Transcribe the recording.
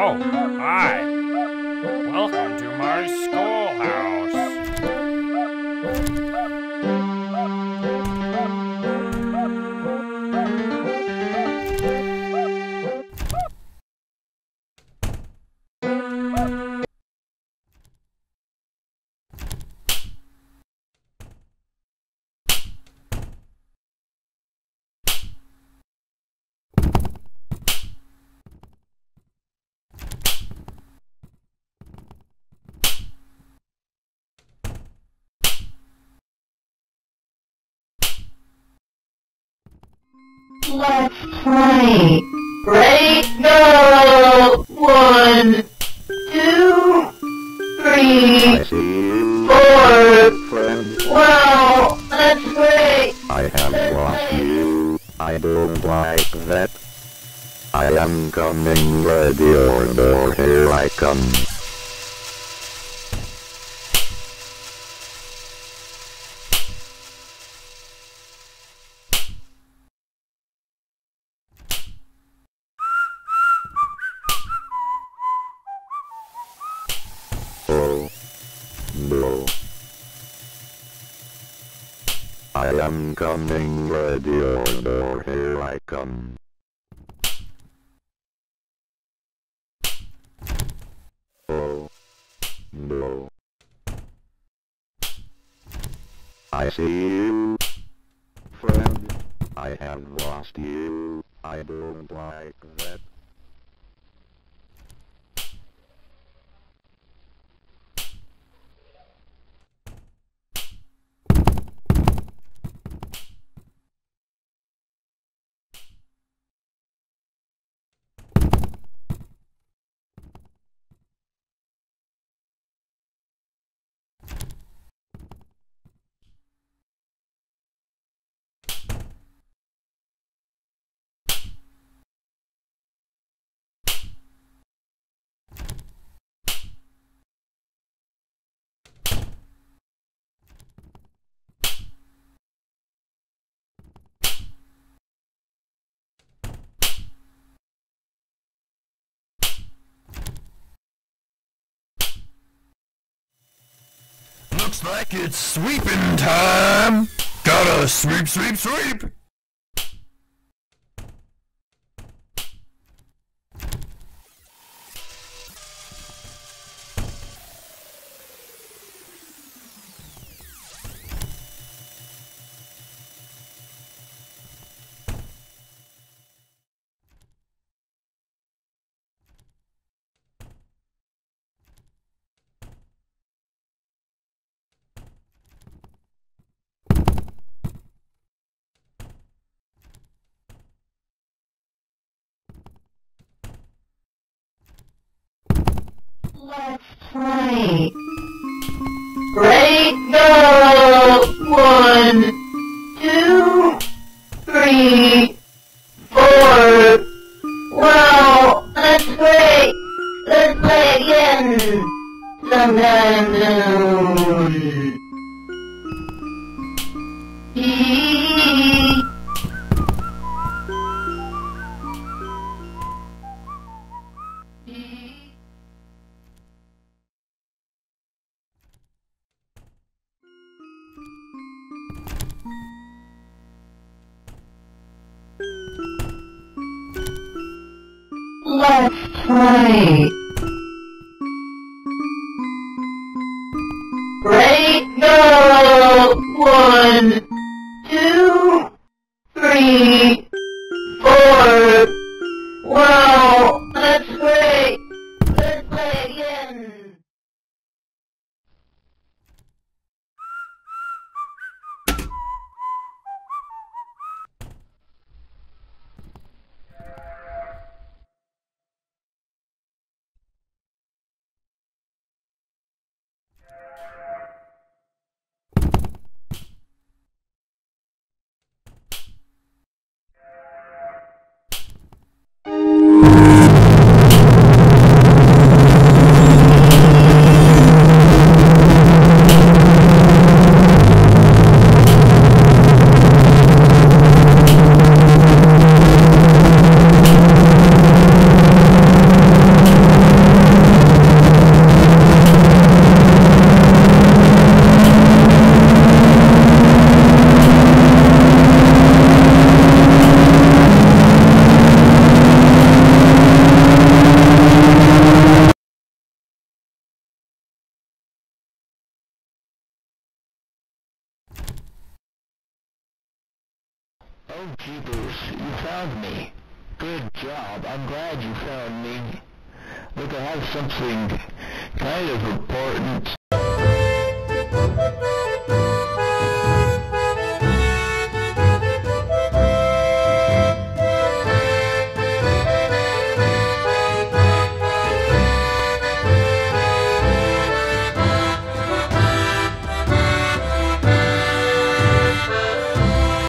Oh, hi. Welcome to my schoolhouse. Let's play. Ready, go! 1, 2, 3, 4. Wow, let's play. I have lost you. I don't like that. I am coming, ready or no, here I come. I am coming, ready or no, here I come. Oh, no. I see you, friend. I have lost you. I don't like that. Looks like it's sweeping time! Gotta sweep, sweep, sweep! Let's play. Ready, go! 1, 2, 3, 4. Wow, let's play. Let's play again. Sometime soon. Let's play. Ready, go! 1, 2, 3, 4. Wow, let's play. Let's play again. Oh jeepers, you found me. Good job, I'm glad you found me. Look, I have something kind of important.